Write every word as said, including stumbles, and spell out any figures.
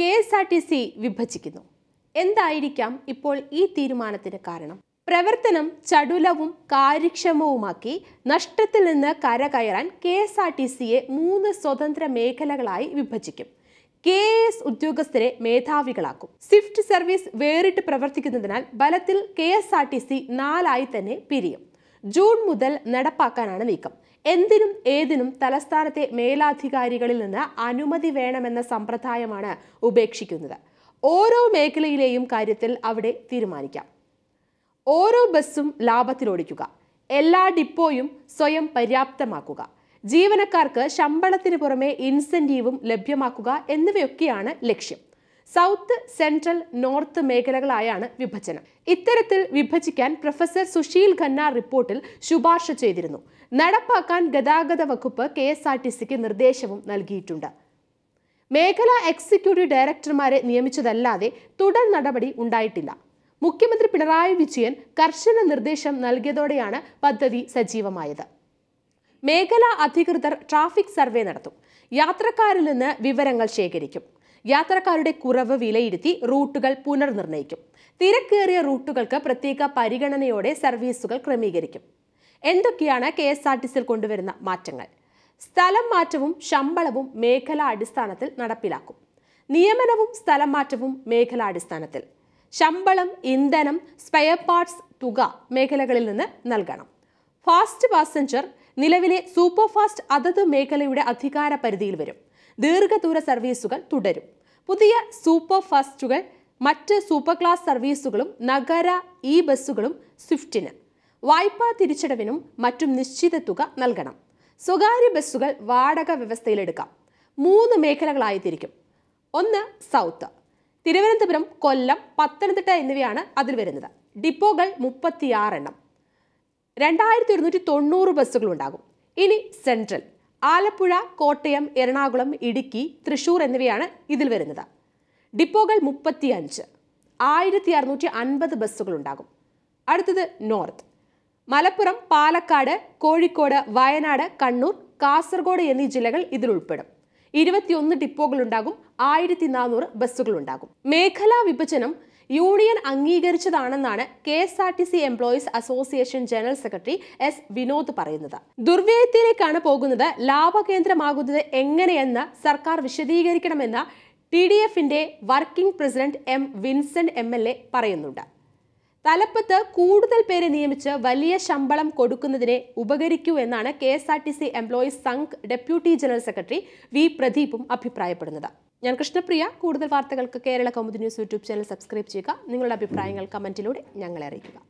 K S R T C വിഭജിക്കുന്നു. എന്തായിരിക്കാം ഇപ്പോൾ ഈ തീരുമാനത്തിന് കാരണം? പ്രവർത്തനം ചടുലവും കാര്യക്ഷമവുമാക്കി നഷ്ടത്തിൽ നിന്ന് കരകയറാൻ കെ എസ് ആർ ടി സിയെ മൂന്ന് സ്വതന്ത്ര മേഖലകളായി വിഭജിക്കും. കെ എ എസ് ഉദ്യോഗസ്ഥരെ മേധാവികളാക്കും. സ്വിഫ്റ്റ് സർവീസ് വേറിട്ട് പ്രവർത്തിക്കുന്നതിനാൽ ബലത്തിൽ K S R T C നാലായി തന്നെ പിരിയും. ജൂൺ മുതൽ നടപ്പാക്കാനാണ് നീക്കം. എന്തിനും ഏതിനും തലസ്ഥാനത്തെ മേലധികാരികളിൽ നിന്ന് അനുമതി വേണമെന്ന സമ്പ്രദായമാണ് ഉപേക്ഷിക്കുന്നത്. ഓരോ മേഖലയിലെയും കാര്യത്തിൽ അവിടെ തീരുമാനിക്കാം. ഓരോ ബസ്സും ലാഭത്തിലോടിക്കുക, എല്ലാ ഡിപ്പോയും സ്വയം പര്യാപ്തമാക്കുക, ജീവനക്കാർക്ക് ശമ്പളത്തിന് പുറമെ ഇൻസെൻറ്റീവും ലഭ്യമാക്കുക എന്നിവയൊക്കെയാണ് ലക്ഷ്യം. സൗത്ത്, സെൻട്രൽ, നോർത്ത് മേഖലകളായാണ് വിഭജനം. ഇത്തരത്തിൽ വിഭജിക്കാൻ പ്രൊഫസർ സുശീൽ ഖന്ന റിപ്പോർട്ടിൽ ശുപാർശ ചെയ്തിരുന്നു. നടപ്പാക്കാൻ ഗതാഗത വകുപ്പ് കെ എസ് ആർ ടി സിക്ക് നിർദ്ദേശവും നൽകിയിട്ടുണ്ട്. മേഖലാ എക്സിക്യൂട്ടീവ് ഡയറക്ടർമാരെ നിയമിച്ചതല്ലാതെ തുടർ നടപടി ഉണ്ടായിട്ടില്ല. മുഖ്യമന്ത്രി പിണറായി വിജയൻ കർശന നിർദ്ദേശം നൽകിയതോടെയാണ് പദ്ധതി സജീവമായത്. മേഖലാ അധികൃതർ ട്രാഫിക് സർവേ നടത്തും. യാത്രക്കാരിൽ നിന്ന് വിവരങ്ങൾ ശേഖരിക്കും. യാത്രക്കാരുടെ കുറവ് വിലയിരുത്തി റൂട്ടുകൾ പുനർനിർണയിക്കും. തിരക്കേറിയ റൂട്ടുകൾക്ക് പ്രത്യേക പരിഗണനയോടെ സർവീസുകൾ ക്രമീകരിക്കും. എന്തൊക്കെയാണ് കെ എസ് ആർ ടി സിയിൽ കൊണ്ടുവരുന്ന മാറ്റങ്ങൾ? സ്ഥലം മാറ്റവും ശമ്പളവും മേഖലാ അടിസ്ഥാനത്തിൽ നടപ്പിലാക്കും. നിയമനവും സ്ഥലം മാറ്റവും മേഖലാ അടിസ്ഥാനത്തിൽ. ശമ്പളം, ഇന്ധനം, സ്പെയർ പാർട്സ് തുക മേഖലകളിൽ നിന്ന് നൽകണം. ഫാസ്റ്റ് പാസഞ്ചർ നിലവിലെ സൂപ്പർഫാസ്റ്റ് അതത് മേഖലയുടെ അധികാര പരിധിയിൽ വരും. ദീർഘദൂര സർവീസുകൾ തുടരും. പുതിയ സൂപ്പർ ഫാസ്റ്റുകൾ, മറ്റ് സൂപ്പർ ക്ലാസ് സർവീസുകളും നഗര ഇ ബസ്സുകളും സ്വിഫ്റ്റിന്. വായ്പാ തിരിച്ചടവിനും മറ്റും നിശ്ചിത തുക നൽകണം. സ്വകാര്യ ബസ്സുകൾ വാടക വ്യവസ്ഥയിലെടുക്കാം. മൂന്ന് മേഖലകളായി തിരിക്കും. ഒന്ന് സൗത്ത്, തിരുവനന്തപുരം, കൊല്ലം, പത്തനംതിട്ട എന്നിവയാണ് അതിൽ വരുന്നത്. ഡിപ്പോകൾ മുപ്പത്തിയാറെണ്ണം, രണ്ടായിരത്തി ഒരുന്നൂറ്റി തൊണ്ണൂറ് ബസ്സുകളുണ്ടാകും. ഇനി സെൻട്രൽ, ആലപ്പുഴ, കോട്ടയം, എറണാകുളം, ഇടുക്കി, തൃശൂർ എന്നിവയാണ് ഇതിൽ വരുന്നത്. ഡിപ്പോകൾ മുപ്പത്തിയഞ്ച്, ആയിരത്തി അറുന്നൂറ്റി അൻപത് ബസ്സുകളുണ്ടാകും. അടുത്തത് നോർത്ത്, മലപ്പുറം, പാലക്കാട്, കോഴിക്കോട്, വയനാട്, കണ്ണൂർ, കാസർഗോഡ് എന്നീ ജില്ലകൾ ഇതിൽ ഉൾപ്പെടും. ഇരുപത്തിയൊന്ന് ഡിപ്പോകളുണ്ടാകും. ആയിരത്തി നാനൂറ് ബസ്സുകളുണ്ടാകും. മേഖലാ വിഭജനം യൂണിയൻ അംഗീകരിച്ചതാണെന്നാണ് K S R T C employees association general secretary S Vinod പറയുന്നത്. ദുർവ്യയത്തിലേക്കാണ് പോകുന്നത്. ലാഭകേന്ദ്രമാകുന്നത് എങ്ങനെയെന്ന് സർക്കാർ വിശദീകരിക്കണമെന്ന് ടി ഡി എഫിന്റെ working president M Vincent M L A പറയുന്നുണ്ട്. തലപ്പത്ത് കൂടുതൽ പേരെ നിയമിച്ച് വലിയ ശമ്പളം കൊടുക്കുന്നതിനെ ഉപകരിക്കൂ എന്നാണ് K S R T C employees Sangh deputy general secretary V പ്രദീപും അഭിപ്രായപ്പെടുന്നത്. ഞാൻ കൃഷ്ണപ്രിയ. കൂടുതൽ വാർത്തകൾക്ക് Kerala Kaumudi news YouTube channel subscribe ചെയ്യുക. നിങ്ങളുടെ അഭിപ്രായങ്ങൾ കമന്റിലൂടെ ഞങ്ങളെ അറിയിക്കുക.